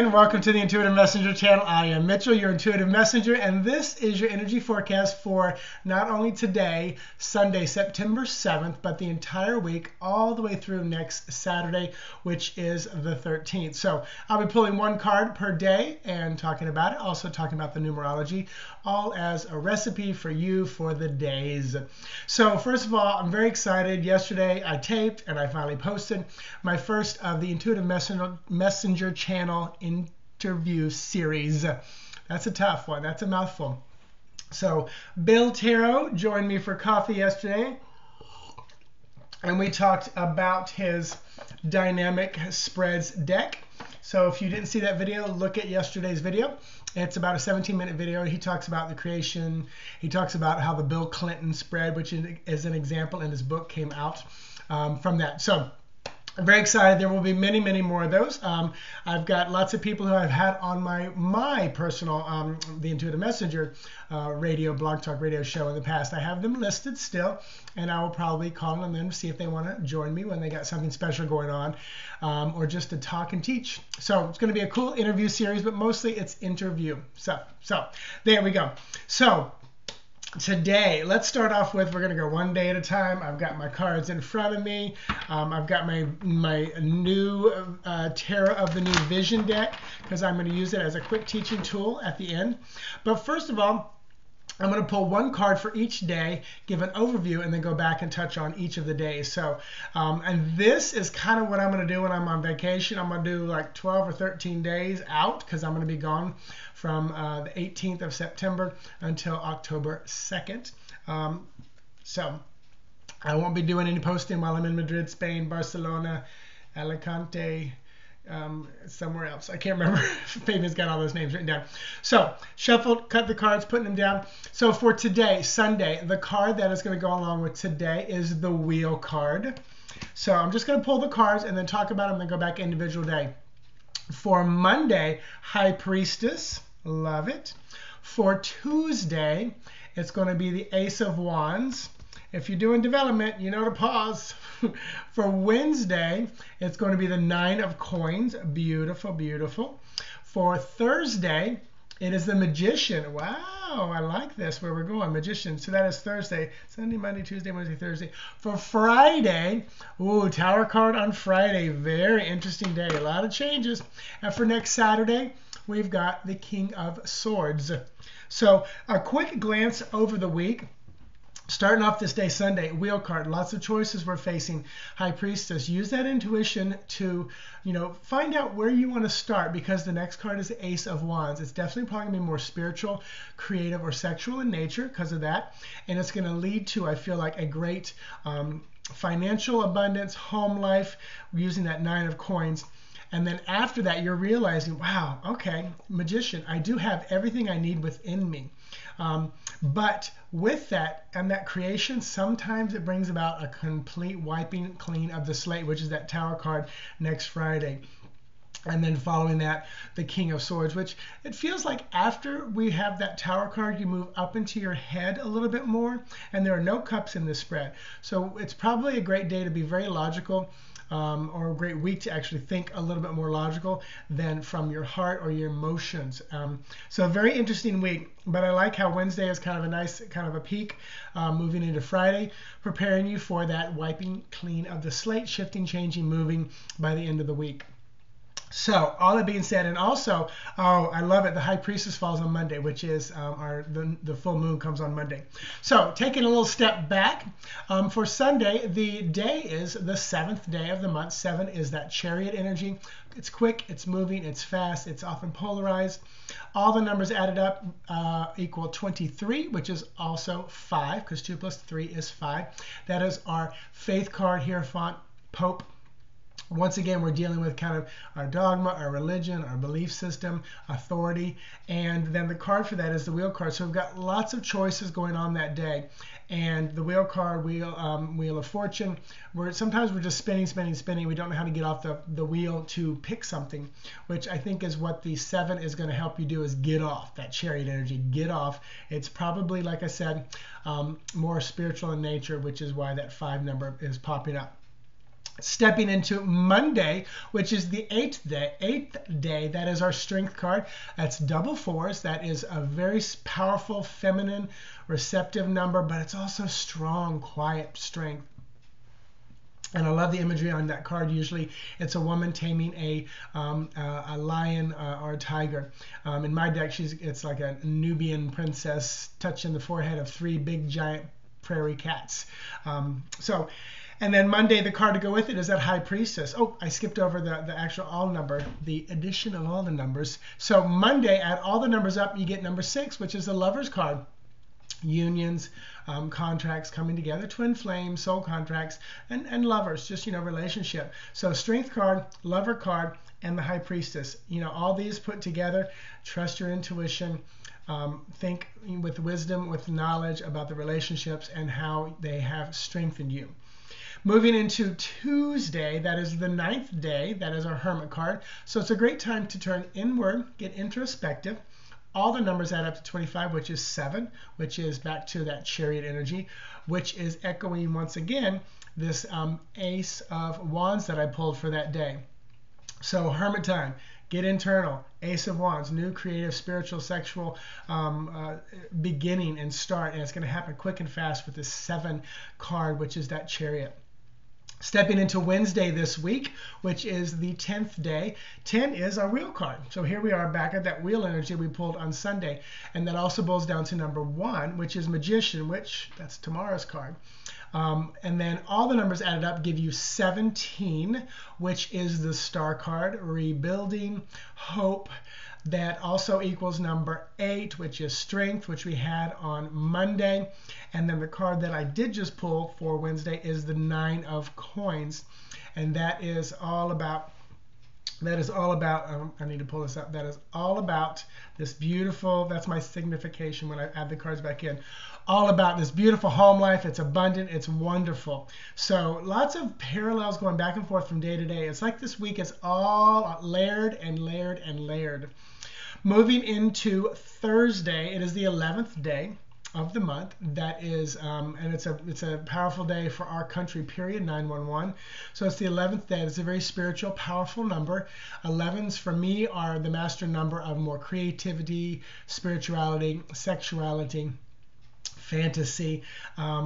and welcome to the Intuitive Messenger channel. I am Mitchell, your Intuitive Messenger, and this is your energy forecast for not only today, Sunday, September 7th, but the entire week, all the way through next Saturday, which is the 13th. So I'll be pulling one card per day and talking about it, also talking about the numerology, all as a recipe for you for the days. So first of all, I'm very excited. Yesterday I taped and I finally posted my first of the Intuitive Messenger channel interview series. That's a tough one. That's a mouthful. So Bill Tarot joined me for coffee yesterday, and we talked about his dynamic spreads deck. So if you didn't see that video, look at yesterday's video. It's about a 17-minute video. He talks about the creation. He talks about how the Bill Clinton spread, which is an example in his book, came out from that. So I'm very excited. There will be many, many more of those. I've got lots of people who I've had on my personal, the Intuitive Messenger radio, Blog Talk Radio show in the past. I have them listed still, and I will probably call on them to see if they want to join me when they got something special going on, or just to talk and teach. So it's going to be a cool interview series, but mostly it's interview stuff. So there we go. So today, let's start off with, we're going to go one day at a time. I've got my cards in front of me. I've got my new Tarot of the New Vision deck, because I'm going to use it as a quick teaching tool at the end. But first of all, I'm going to pull one card for each day, give an overview, and then go back and touch on each of the days. So, and this is kind of what I'm going to do when I'm on vacation. I'm going to do like 12 or 13 days out, because I'm going to be gone from the 18th of September until October 2nd. So I won't be doing any posting while I'm in Madrid, Spain, Barcelona, Alicante, somewhere else. I can't remember. Fabian's got all those names written down. So shuffled, cut the cards, putting them down. So for today, Sunday, the card that is going to go along with today is the Wheel card. So I'm just going to pull the cards and then talk about them and go back individual day. For Monday, High Priestess. Love it. For Tuesday, it's going to be the Ace of Wands. If you're doing development, you know to pause. For Wednesday, it's going to be the Nine of Coins. Beautiful, beautiful. For Thursday, it is the Magician. Wow, I like this, where we're going, Magician. So that is Thursday, Sunday, Monday, Tuesday, Wednesday, Thursday. For Friday, ooh, Tower card on Friday. Very interesting day, a lot of changes. And for next Saturday, we've got the King of Swords. So a quick glance over the week. Starting off this day, Sunday, Wheel card, lots of choices we're facing. High Priestess, use that intuition to, you know, find out where you want to start, because the next card is the Ace of Wands. It's definitely probably going to be more spiritual, creative, or sexual in nature because of that. And it's going to lead to, I feel like, a great financial abundance, home life, using that Nine of Coins. And then after that, you're realizing, wow, okay, Magician, I do have everything I need within me. But with that and that creation, sometimes it brings about a complete wiping clean of the slate, which is that Tower card next Friday. And then following that, the King of Swords, which it feels like after we have that Tower card, you move up into your head a little bit more, and there are no cups in this spread. So it's probably a great day to be very logical, or a great week to actually think a little bit more logical than from your heart or your emotions. So a very interesting week, but I like how Wednesday is kind of a nice kind of a peak, moving into Friday, preparing you for that wiping clean of the slate, shifting, changing, moving by the end of the week. So all that being said, and also, oh, I love it, the High Priestess falls on Monday, which is the full moon comes on Monday. So taking a little step back, for Sunday, the day is the seventh day of the month. Seven is that Chariot energy. It's quick, it's moving, it's fast, it's often polarized. All the numbers added up equal 23, which is also 5, because 2 plus 3 is 5. That is our faith card, Hierophant, Pope. Once again, we're dealing with kind of our dogma, our religion, our belief system, authority, and then the card for that is the Wheel card. So we've got lots of choices going on that day, and the Wheel card, Wheel of Fortune, where sometimes we're just spinning, spinning, spinning. We don't know how to get off the wheel to pick something, which I think is what the 7 is going to help you do, is get off that Chariot energy, get off. It's probably, like I said, more spiritual in nature, which is why that 5 number is popping up. Stepping into Monday, which is the eighth day, that is our strength card. That's double fours. That is a very powerful, feminine, receptive number, but it's also strong, quiet strength. And I love the imagery on that card. Usually it's a woman taming a lion or a tiger. In my deck, it's like a Nubian princess touching the forehead of three big giant prairie cats. And then Monday, the card to go with it is that High Priestess. Oh, I skipped over the actual all number, the addition of all the numbers. So Monday, add all the numbers up, you get number 6, which is the Lover's card. Unions, contracts coming together, twin flames, soul contracts, and lovers, just, relationship. So strength card, lover card, and the High Priestess. All these put together, trust your intuition. Think with wisdom, with knowledge about the relationships and how they have strengthened you. Moving into Tuesday, that is the 9th day. That is our Hermit card. So it's a great time to turn inward, get introspective. All the numbers add up to 25, which is 7, which is back to that Chariot energy, which is echoing once again this Ace of Wands that I pulled for that day. So Hermit time. Get internal, Ace of Wands, new creative, spiritual, sexual beginning and start. And it's going to happen quick and fast with this 7 card, which is that Chariot. Stepping into Wednesday this week, which is the 10th day. 10 is our Wheel card. So here we are back at that Wheel energy we pulled on Sunday. And that also boils down to number 1, which is Magician, which that's tomorrow's card. And then all the numbers added up give you 17, which is the Star card, rebuilding, hope. That also equals number 8, which is strength, which we had on Monday. And then the card that I did just pull for Wednesday is the 9 of coins. And that is all about, I need to pull this up. That is all about this beautiful, that's my signification when I add the cards back in. All about this beautiful home life. It's abundant. It's wonderful. So lots of parallels going back and forth from day to day. It's like this week is all layered and layered and layered. Moving into Thursday, it is the 11th day of the month. That is, and it's a powerful day for our country, period, 911. So it's the 11th day. It's a very spiritual, powerful number. 11s for me are the master number of more creativity, spirituality, sexuality, fantasy,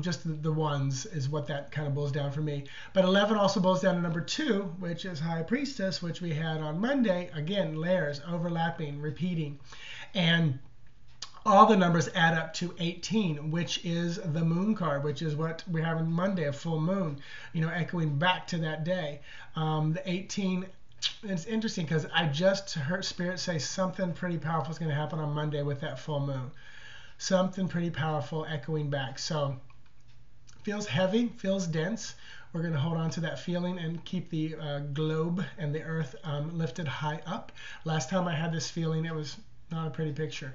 just the ones is what that kind of boils down for me. But 11 also boils down to number 2, which is High Priestess, which we had on Monday. Again, layers, overlapping, repeating. And all the numbers add up to 18, which is the Moon card, which is what we have on Monday, a full moon, echoing back to that day. The 18, it's interesting because I just heard Spirit say something pretty powerful is going to happen on Monday with that full moon. Something pretty powerful echoing back. So feels heavy, feels dense. We're going to hold on to that feeling and keep the globe and the earth lifted high up. Last time I had this feeling, it was not a pretty picture.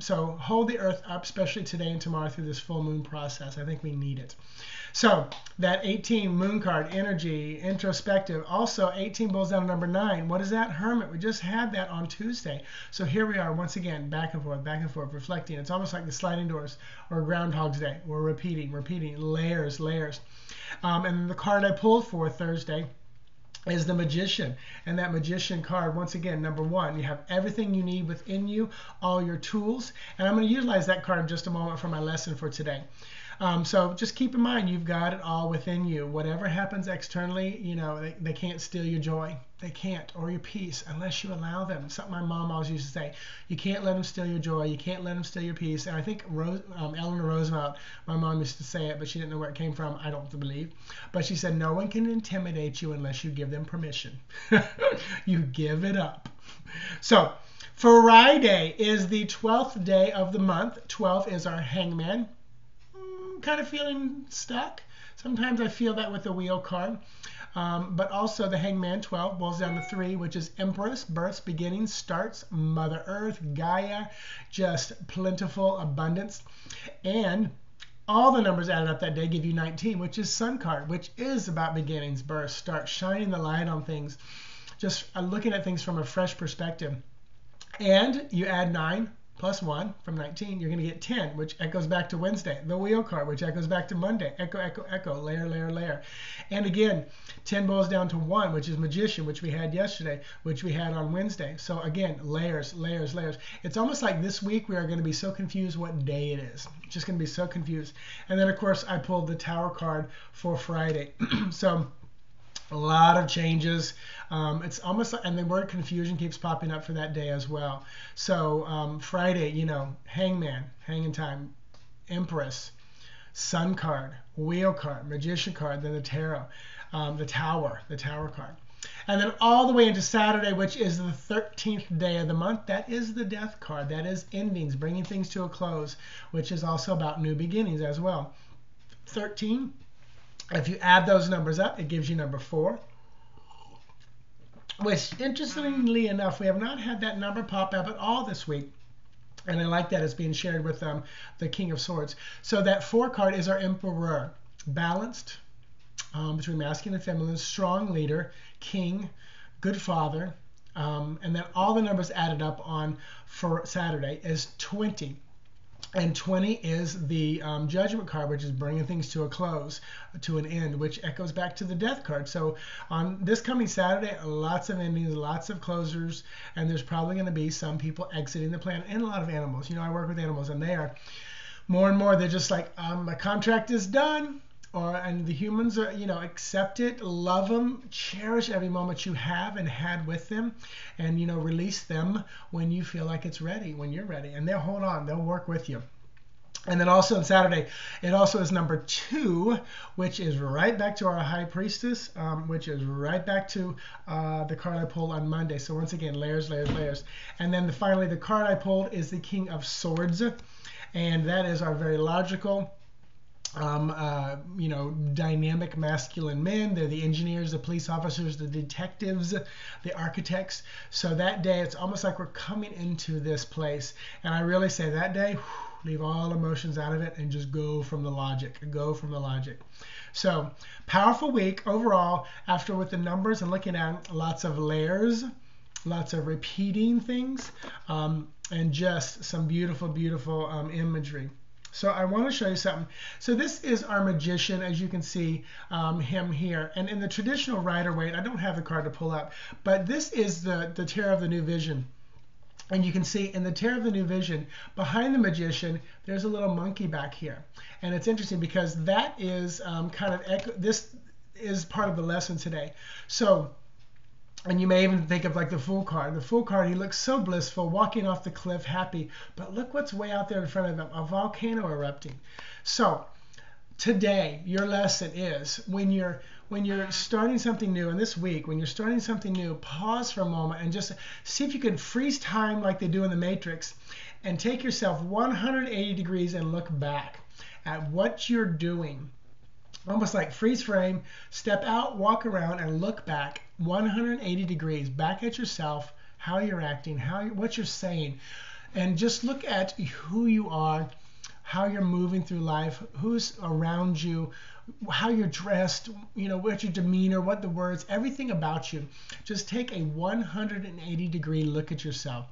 So hold the earth up, especially today and tomorrow through this full moon process. I think we need it. So that 18 moon card, energy, introspective. Also 18 boils down to number 9. What is that? Hermit. We just had that on Tuesday. So here we are once again, back and forth, reflecting. It's almost like the sliding doors or Groundhog's Day. We're repeating, repeating, layers, layers. And the card I pulled for Thursday is the Magician. And that Magician card, once again, number 1, you have everything you need within you, all your tools. And I'm going to utilize that card in just a moment for my lesson for today. So just keep in mind, you've got it all within you. Whatever happens externally, they can't steal your joy. They can't, or your peace, unless you allow them. Something my mom always used to say, you can't let them steal your joy. You can't let them steal your peace. And I think Eleanor Roosevelt, my mom used to say it, but she didn't know where it came from, I don't believe. But she said, no one can intimidate you unless you give them permission. You give it up. So Friday is the 12th day of the month. 12 is our Hangman. Kind of feeling stuck. Sometimes I feel that with the Wheel card. But also the Hangman 12 boils down to 3, which is Empress, births, beginnings, starts, Mother Earth, Gaia, just plentiful abundance. And all the numbers added up that day give you 19, which is Sun card, which is about beginnings, births, starts, shining the light on things, just looking at things from a fresh perspective. And you add 9. plus 1 from 19, you're going to get 10, which echoes back to Wednesday. The wheel card, which echoes back to Monday. Echo, echo, echo, layer, layer, layer. And again, 10 boils down to 1, which is magician, which we had yesterday, which we had on Wednesday. So again, layers, layers, layers. It's almost like this week we are going to be so confused what day it is. Just going to be so confused. And then, of course, I pulled the Tower card for Friday. So a lot of changes. It's almost, and the word confusion keeps popping up for that day as well. So Friday, you know, hangman, hanging time, empress, sun card, wheel card, magician card, then the tarot, the tower card. And then all the way into Saturday, which is the 13th day of the month, that is the death card. That is endings, bringing things to a close, which is also about new beginnings as well. 13. If you add those numbers up, it gives you number 4, which, interestingly enough, we have not had that number pop up at all this week. And I like that it's being shared with the King of Swords. So that 4 card is our Emperor, balanced between masculine and feminine, strong leader, king, good father. And then all the numbers added up on for Saturday is 20. And 20 is the judgment card, which is bringing things to a close, to an end, which echoes back to the death card. So on this coming Saturday, lots of endings, lots of closures, and there's probably going to be some people exiting the planet, and a lot of animals. You know, I work with animals, and they are more and more, they're just like, my contract is done. And the humans are, you know, accept it, love them, cherish every moment you have and had with them, and, you know, release them when you feel like it's ready, when you're ready. And they'll hold on, they'll work with you. And then also on Saturday, it also is number 2, which is right back to our High Priestess, which is right back to the card I pulled on Monday. So once again, layers, layers, layers. And then finally, the card I pulled is the King of Swords, and that is our very logical, you know, dynamic masculine men. They're the engineers, the police officers, the detectives, the architects. So that day, it's almost like we're coming into this place. And I really say that day, leave all emotions out of it and just go from the logic. Go from the logic. So powerful week overall, after with the numbers and looking at lots of layers, lots of repeating things, and just some beautiful, beautiful imagery. So I want to show you something. So this is our magician, as you can see him here. And in the traditional Rider-Waite, I don't have the card to pull up, but this is the Tarot of the New Vision. And you can see in the Tarot of the New Vision, behind the magician, there's a little monkey back here. And it's interesting because that is kind of echo, this is part of the lesson today. So, and you may even think of like the Fool card. The Fool card, he looks so blissful, walking off the cliff happy. But look what's way out there in front of him, a volcano erupting. So today, your lesson is when you're starting something new, and this week, when you're starting something new, pause for a moment and just see if you can freeze time like they do in the Matrix and take yourself 180 degrees and look back at what you're doing. Almost like freeze frame, step out, walk around, and look back 180 degrees, back at yourself, how you're acting, what you're saying, and just look at who you are, how you're moving through life, who's around you, how you're dressed, you know, what your demeanor, what the words, everything about you. Just take a 180 degree look at yourself.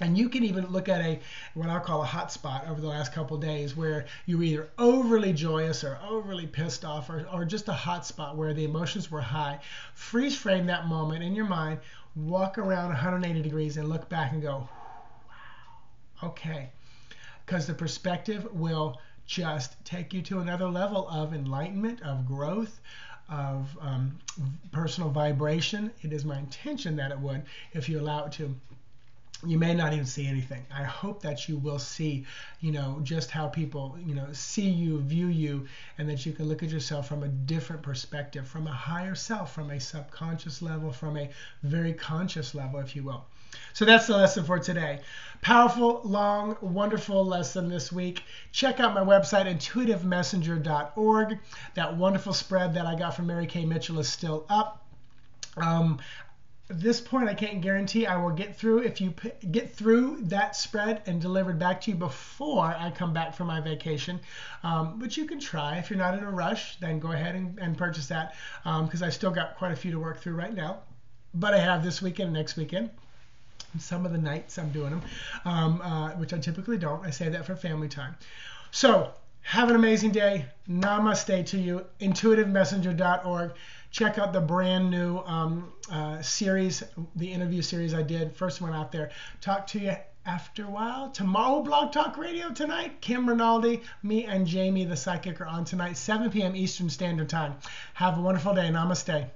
And you can even look at what I'll call a hot spot over the last couple of days, where you were either overly joyous or overly pissed off, or just a hot spot where the emotions were high. Freeze frame that moment in your mind, walk around 180 degrees and look back and go, wow, okay. Because the perspective will just take you to another level of enlightenment, of growth, of personal vibration. It is my intention that it would, if you allow it to. You may not even see anything. I hope that you will see, you know, just how people, you know, see you, view you, and that you can look at yourself from a different perspective, from a higher self, from a subconscious level, from a very conscious level, if you will. So that's the lesson for today. Powerful, long, wonderful lesson this week. Check out my website, IntuitiveMessenger.org. That wonderful spread that I got from Mary Kay Mitchell is still up. At this point, I can't guarantee I will get through. If you get through that spread and delivered back to you before I come back from my vacation, but you can try. If you're not in a rush, then go ahead and purchase that, because I still got quite a few to work through right now, but I have this weekend and next weekend. some of the nights I'm doing them, which I typically don't. I save that for family time. So have an amazing day. Namaste to you. IntuitiveMessenger.org. Check out the brand new series, the interview series I did. First one out there. Talk to you after a while. Tomorrow, Blog Talk Radio tonight. Kim Rinaldi, me, and Jamie the Psychic are on tonight, 7 p.m. Eastern Standard Time. Have a wonderful day. Namaste.